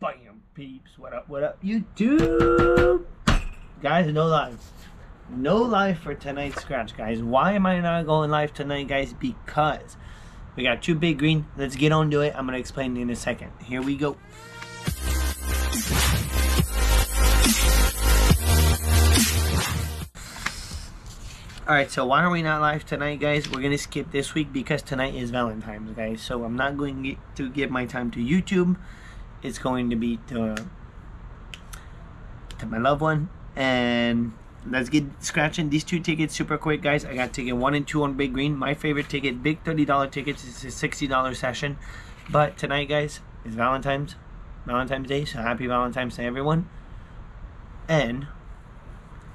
Bam, peeps, what up, YouTube? Guys, no live. No live for tonight's scratch, guys. Why am I not going live tonight, guys? Because we got two big green. Let's get on to it. I'm gonna explain in a second. Here we go. Alright, so why are we not live tonight, guys? We're gonna skip this week because tonight is Valentine's, guys. So I'm not going to give my time to YouTube. It's going to be to my loved one. And let's get scratching these two tickets super quick, guys. I got ticket 1 and 2 on Big Green. My favorite ticket, big $30 tickets. It's a $60 session. But tonight, guys, is Valentine's Day. So happy Valentine's to everyone. And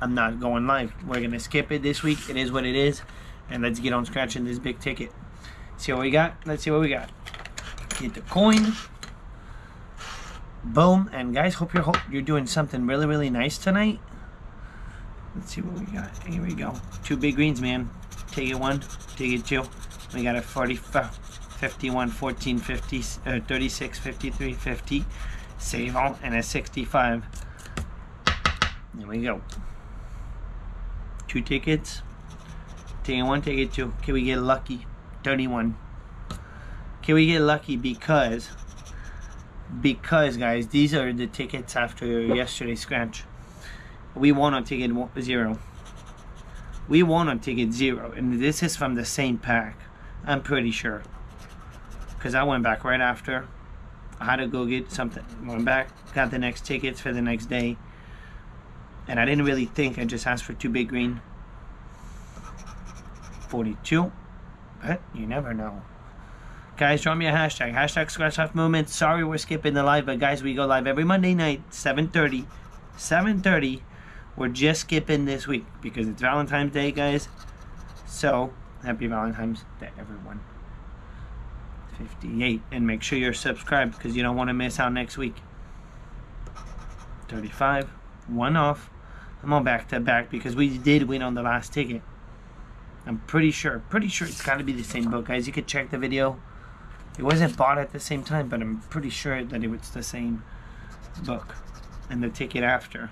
I'm not going live. We're going to skip it this week. It is what it is. And let's get on scratching this big ticket. See what we got? Let's see what we got. Get the coin. Boom. And guys, hope you're doing something really, really nice tonight. Let's see what we got. Here we go. Two big greens, man. Ticket 1, ticket 2. We got a 45, 51, 14, 50, 36, 53, 50. Save all and a 65. There we go. Two tickets. Ticket 1, ticket 2. Can we get lucky? 31. Can we get lucky because guys, these are the tickets after yesterday's scratch. We won on ticket 0. We won on ticket 0, and this is from the same pack, I'm pretty sure, because I went back right after. I had to go get something, went back, got the next tickets for the next day, and I didn't really think. I just asked for two big green. 42, but you never know. Guys, draw me a hashtag. Hashtag Scratch Life Movement. Sorry we're skipping the live, but guys, we go live every Monday night, 7:30. 7:30. We're just skipping this week because it's Valentine's Day, guys. So, happy Valentine's to everyone. 58. And make sure you're subscribed because you don't want to miss out next week. 35. One off. I'm on back-to-back because we did win on the last ticket. I'm pretty sure it's got to be the same book, guys. You could check the video. It wasn't bought at the same time, but I'm pretty sure that it was the same book. And the ticket after.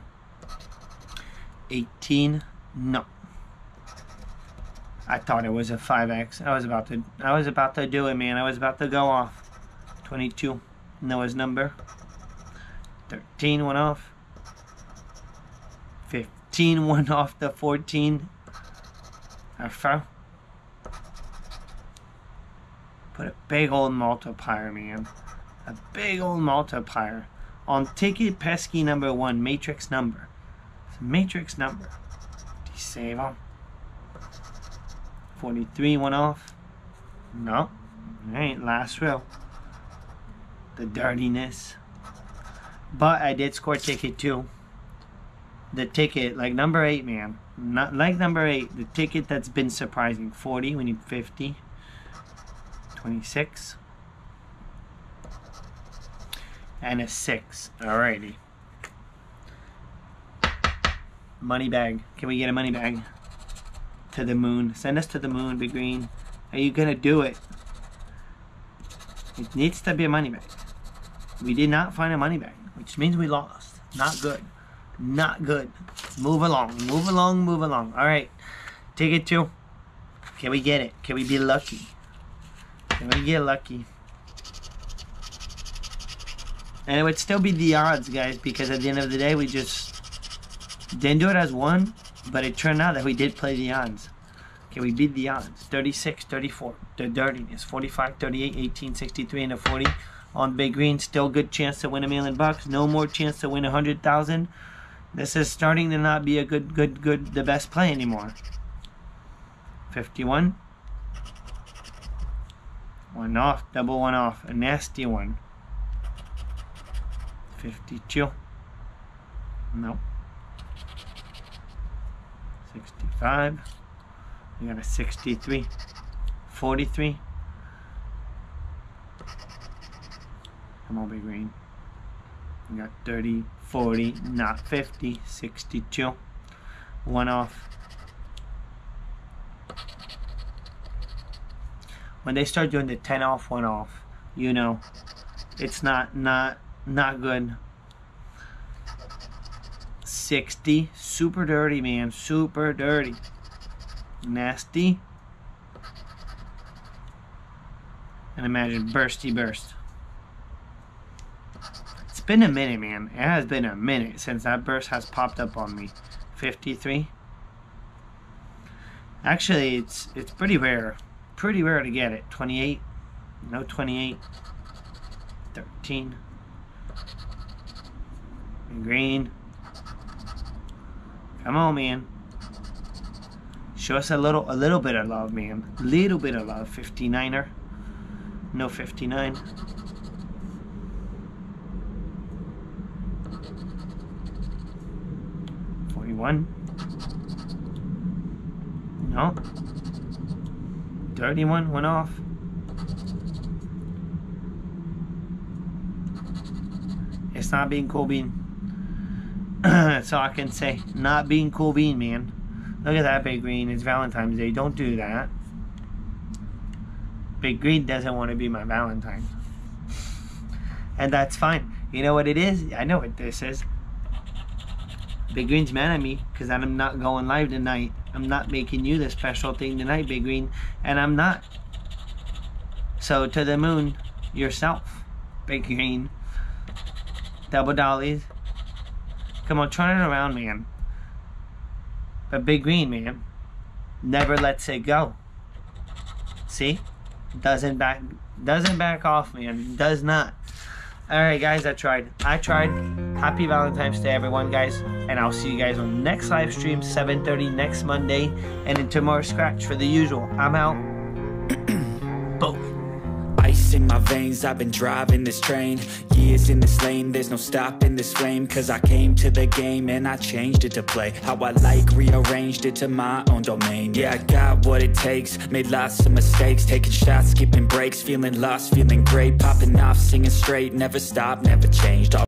18. No. I thought it was a 5X. I was about to do it, man. I was about to go off. 22. Noah's number. 13 went off. 15 went off the 14. Alpha. Put a big old multiplier, man. A big old multiplier. On ticket pesky number 1, matrix number. It's a matrix number. Save them. 43 went off. No. Alright, last row. The dirtiness. But I did score ticket 2. The ticket, like number 8, man. Not like number 8. The ticket that's been surprising. 40, we need 50. 26 and a 6. Alrighty. Money bag. Can we get a money bag? To the moon. Send us to the moon, Big Green. Are you gonna do it? It needs to be a money bag. We did not find a money bag, which means we lost. Not good. Not good. Move along. Move along. Move along. Alright. Ticket 2. Can we get it? Can we be lucky? Let me get lucky. And it would still be the odds, guys, because at the end of the day, we just didn't do it as one, but it turned out that we did play the odds. Okay, we beat the odds. 36, 34, the dirtiness, 45, 38, 18, 63, and a 40 on Big Green. Still good chance to win $1,000,000. No more chance to win 100,000. This is starting to not be a the best play anymore. 51. One off, double one off, a nasty one. 52. Nope. 65. We got a 63. 43. Come on, Big Green. We got 30, 40, not 50, 62. One off. When they start doing the 10 off, 1 off, you know, it's not Not good. 60. Super dirty, man. Super dirty. Nasty. And imagine bursty burst. It's been a minute, man. It has been a minute since that burst has popped up on me. 53. Actually, it's pretty rare. Pretty rare to get it. 28. No 28. 13. And green. Come on, man. Show us a little bit of love, man. Little bit of love. 59er. No 59. One. No. 31 went off. It's not being cool bean. That's all I can say. Not being cool bean, man. Look at that big green. It's Valentine's Day. Don't do that. Big green doesn't want to be my Valentine. And that's fine. You know what it is? I know what this is. Big Green's mad at me because I'm not going live tonight. I'm not making you the special thing tonight, Big Green. And I'm not. So to the moon yourself, Big Green. Double dollies. Come on, turn it around, man. But Big Green, man, never lets it go. See? Doesn't back off, man. Does not. Alright guys, I tried. Happy Valentine's Day everyone, guys, and I'll see you guys on the next live stream, 7:30 next Monday, and into more Scratch for the usual. I'm out. Boom. Ice in my veins, I've been driving this train. Years in this lane, there's no stopping this flame. Cause I came to the game and I changed it to play how I like, rearranged it to my own domain. Yeah, I got what it takes, made lots of mistakes. Taking shots, skipping breaks, feeling lost, feeling great. Popping off, singing straight, never stopped, never changed.